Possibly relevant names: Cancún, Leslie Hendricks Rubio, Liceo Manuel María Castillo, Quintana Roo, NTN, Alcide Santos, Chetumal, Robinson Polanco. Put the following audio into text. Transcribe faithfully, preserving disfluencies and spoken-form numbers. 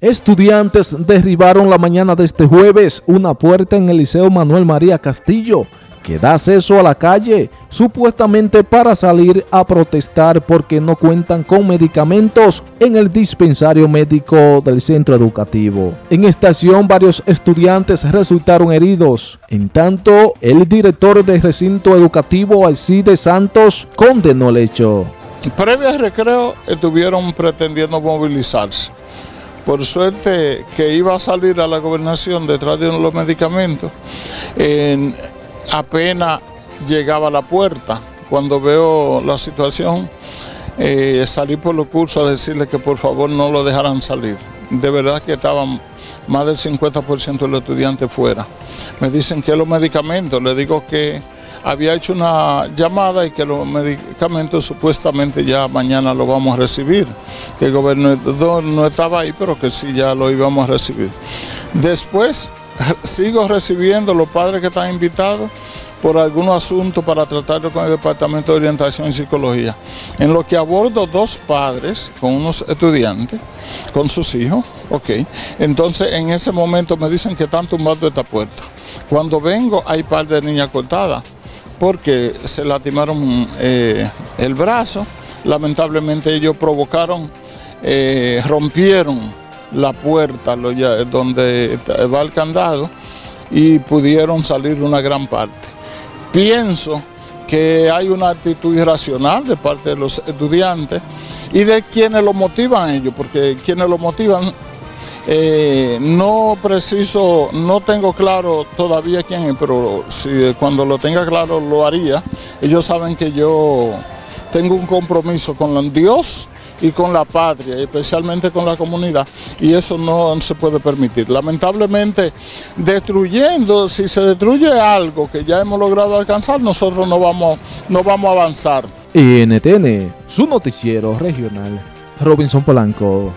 Estudiantes derribaron la mañana de este jueves una puerta en el Liceo Manuel María Castillo, que da acceso a la calle, supuestamente para salir a protestar porque no cuentan con medicamentos en el dispensario médico del centro educativo. En esta acción varios estudiantes resultaron heridos. En tanto, el director del recinto educativo, Alcide Santos, condenó el hecho. Previo al recreo estuvieron pretendiendo movilizarse. Por suerte que iba a salir a la gobernación detrás de los medicamentos, eh, apenas llegaba a la puerta. Cuando veo la situación, eh, salí por los cursos a decirles que por favor no lo dejaran salir. De verdad que estaban más del cincuenta por ciento de los estudiantes fuera. Me dicen que los medicamentos, le digo que había hecho una llamada y que los medicamentos supuestamente ya mañana lo vamos a recibir, que el gobernador no estaba ahí, pero que sí ya lo íbamos a recibir. Después sigo recibiendo los padres que están invitados por algún asunto para tratarlo con el Departamento de Orientación y Psicología, en lo que abordo dos padres con unos estudiantes, con sus hijos, ok. Entonces en ese momento me dicen que están tumbando esta puerta. Cuando vengo hay par de niñas cortadas, porque se lastimaron eh, el brazo. Lamentablemente ellos provocaron, eh, rompieron la puerta lo ya, donde va el candado y pudieron salir una gran parte. Pienso que hay una actitud irracional de parte de los estudiantes y de quienes lo motivan ellos, porque quienes lo motivan Eh, no preciso, no tengo claro todavía quién es, pero si, cuando lo tenga claro lo haría. Ellos saben que yo tengo un compromiso con Dios y con la patria, especialmente con la comunidad, y eso no se puede permitir. Lamentablemente, destruyendo, si se destruye algo que ya hemos logrado alcanzar, nosotros no vamos, no vamos a avanzar. N T N, su noticiero regional, Robinson Polanco.